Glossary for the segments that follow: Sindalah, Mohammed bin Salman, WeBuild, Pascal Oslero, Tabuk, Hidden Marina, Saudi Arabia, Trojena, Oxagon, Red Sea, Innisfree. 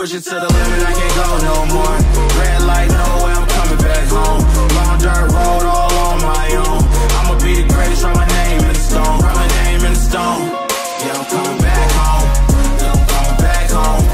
Push it to the limit, I can't go no more. Red light, no way, I'm coming back home. Long dirt road, all on my own. I'ma be the greatest, write my name in the stone. Write my name in the stone. Yeah, I'm coming back home. Yeah, I'm coming back home.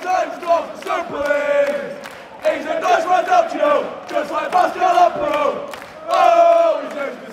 Stop simply. He's a nice one up to you, just like Pascal Oslero. Oh, he's a sensation.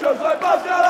Just like Pascal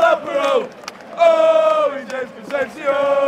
Oslero. Oh, he's a sensation.